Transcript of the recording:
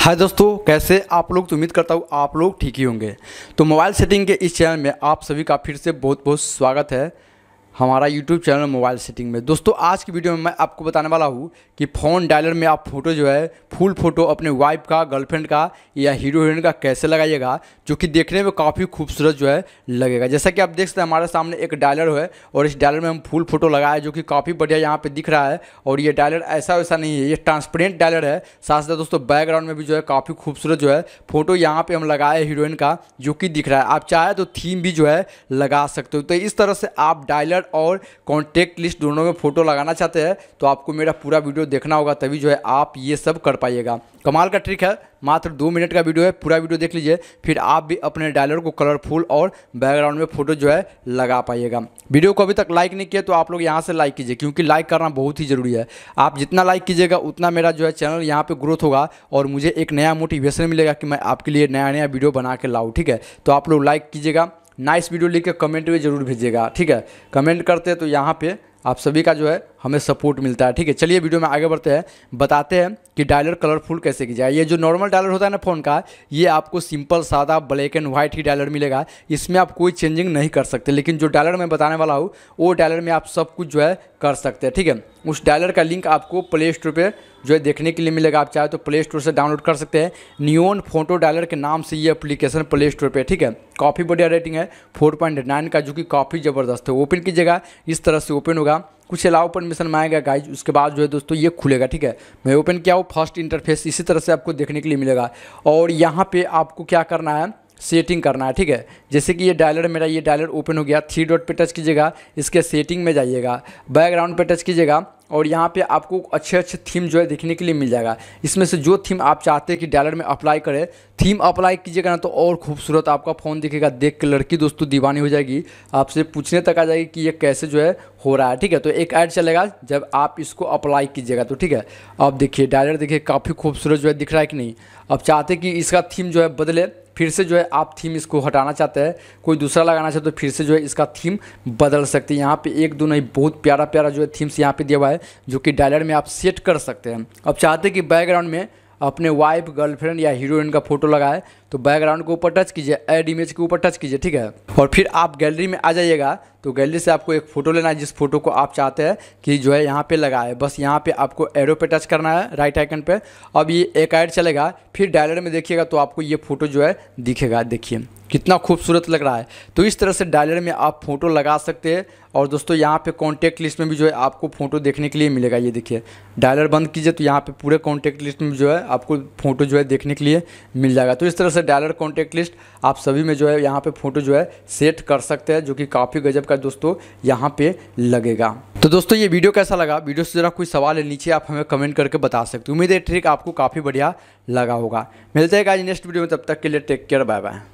हाय दोस्तों, कैसे आप लोग। तो उम्मीद करता हूँ आप लोग ठीक ही होंगे। तो मोबाइल सेटिंग के इस चैनल में आप सभी का फिर से बहुत बहुत स्वागत है। हमारा यूट्यूब चैनल मोबाइल सेटिंग में दोस्तों आज की वीडियो में मैं आपको बताने वाला हूँ कि फ़ोन डायलर में आप फ़ोटो जो है फुल फ़ोटो अपने वाइफ का, गर्लफ्रेंड का या हीरो हीरोइन का कैसे लगाइएगा, जो कि देखने में काफ़ी खूबसूरत जो है लगेगा। जैसा कि आप देख सकते हैं हमारे सामने एक डायलर है और इस डायलर में हम फुल फ़ोटो लगाए जो कि काफ़ी बढ़िया यहाँ पर दिख रहा है। और ये डायलर ऐसा वैसा नहीं है, ये ट्रांसपेरेंट डायलर है। साथ साथ दोस्तों बैकग्राउंड में भी जो है काफ़ी खूबसूरत जो है फ़ोटो यहाँ पर हम लगाए हीरोइन का, जो कि दिख रहा है। आप चाहे तो थीम भी जो है लगा सकते हो। तो इस तरह से आप डायलर और कॉन्टैक्ट लिस्ट दोनों में फोटो लगाना चाहते हैं तो आपको मेरा पूरा वीडियो देखना होगा, तभी जो है आप ये सब कर पाइएगा। कमाल का ट्रिक है, मात्र 2 मिनट का वीडियो है, पूरा वीडियो देख लीजिए, फिर आप भी अपने डायलर को कलरफुल और बैकग्राउंड में फोटो जो है लगा पाइएगा। वीडियो को अभी तक लाइक नहीं किया तो आप लोग यहाँ से लाइक कीजिए, क्योंकि लाइक करना बहुत ही जरूरी है। आप जितना लाइक कीजिएगा उतना मेरा जो है चैनल यहाँ पर ग्रोथ होगा और मुझे एक नया मोटिवेशन मिलेगा कि मैं आपके लिए नया नया वीडियो बना के लाऊँ। ठीक है, तो आप लोग लाइक कीजिएगा, नाइस वीडियो लिख के कमेंट में जरूर भेजिएगा। ठीक है, कमेंट करते हैं तो यहाँ पे आप सभी का जो है हमें सपोर्ट मिलता है। ठीक है, चलिए वीडियो में आगे बढ़ते हैं। बताते हैं कि डायलर कलरफुल कैसे की जाए। ये जो नॉर्मल डायलर होता है ना फ़ोन का, ये आपको सिंपल सादा ब्लैक एंड व्हाइट ही डायलर मिलेगा, इसमें आप कोई चेंजिंग नहीं कर सकते। लेकिन जो डायलर मैं बताने वाला हूँ वो डायलर में आप सब कुछ जो है कर सकते हैं। ठीक है, उस डायलर का लिंक आपको प्ले स्टोर पर जो है देखने के लिए मिलेगा। आप चाहे तो प्ले स्टोर से डाउनलोड कर सकते हैं, नियोन फोटो डायलर के नाम से ये एप्लीकेशन प्ले स्टोर पर। ठीक है, काफ़ी बढ़िया रेटिंग है 4.9 का, जो कि काफ़ी ज़बरदस्त है। ओपन कीजिएगा, इस तरह से ओपन होगा, कुछ अलाउ परमिशन मांगेगा गाइज, उसके बाद जो है दोस्तों ये खुलेगा। ठीक है, मैं ओपन किया हूँ, फर्स्ट इंटरफेस इसी तरह से आपको देखने के लिए मिलेगा। और यहाँ पे आपको क्या करना है, सेटिंग करना है। ठीक है, जैसे कि ये डायलर मेरा, ये डायलर ओपन हो गया, 3 डॉट पे टच कीजिएगा, इसके सेटिंग में जाइएगा, बैकग्राउंड पे टच कीजिएगा और यहाँ पे आपको अच्छे अच्छे थीम जो है देखने के लिए मिल जाएगा। इसमें से जो थीम आप चाहते हैं कि डायलर में अप्लाई करें, थीम अप्लाई कीजिएगा ना तो और खूबसूरत आपका फ़ोन दिखेगा। देख के लड़की दोस्तों दीवानी हो जाएगी, आपसे पूछने तक आ जाएगी कि ये कैसे जो है हो रहा है। ठीक है, तो एक ऐड चलेगा जब आप इसको अप्लाई कीजिएगा तो। ठीक है, अब देखिए डायलर, देखिए काफ़ी खूबसूरत जो है दिख रहा है कि नहीं। अब चाहते कि इसका थीम जो है बदले, फिर से जो है आप थीम इसको हटाना चाहते हैं, कोई दूसरा लगाना चाहते हो, तो फिर से जो है इसका थीम बदल सकते हैं। यहाँ पे एक दो नहीं, बहुत प्यारा प्यारा जो है थीम्स यहाँ पे दिया हुआ है, जो कि डायलर में आप सेट कर सकते हैं। अब चाहते हैं कि बैकग्राउंड में अपने वाइफ, गर्लफ्रेंड या हीरोइन का फोटो लगाए, तो बैकग्राउंड के ऊपर टच कीजिए, ऐड इमेज के ऊपर टच कीजिए। ठीक है, और फिर आप गैलरी में आ जाइएगा, तो गैलरी से आपको एक फ़ोटो लेना है जिस फोटो को आप चाहते हैं कि जो है यहाँ पे लगाए। बस यहाँ पे आपको एरो पे टच करना है, राइट आइकन पे। अब ये एक ऐड चलेगा, फिर डायलर में देखिएगा तो आपको ये फ़ोटो जो है दिखेगा। देखिए कितना खूबसूरत लग रहा है। तो इस तरह से डायलर में आप फ़ोटो लगा सकते हैं। और दोस्तों यहाँ पे कॉन्टैक्ट लिस्ट में भी जो है आपको फ़ोटो देखने के लिए मिलेगा। ये देखिए डायलर बंद कीजिए तो यहाँ पे पूरे कॉन्टैक्ट लिस्ट में जो है आपको फ़ोटो जो है देखने के लिए मिल जाएगा। तो इस तरह से डायलर, कॉन्टैक्ट लिस्ट आप सभी में जो है यहाँ पर फ़ोटो जो है सेट कर सकते हैं, जो कि काफ़ी गजब का दोस्तों यहाँ पे लगेगा। तो दोस्तों ये वीडियो कैसा लगा, वीडियो से ज़रा कोई सवाल है नीचे आप हमें कमेंट करके बता सकते हो। उम्मीद है ट्रिक आपको काफ़ी बढ़िया लगा होगा। मिलते हैं आज नेक्स्ट वीडियो में, तब तक के लिए टेक केयर, बाय बाय।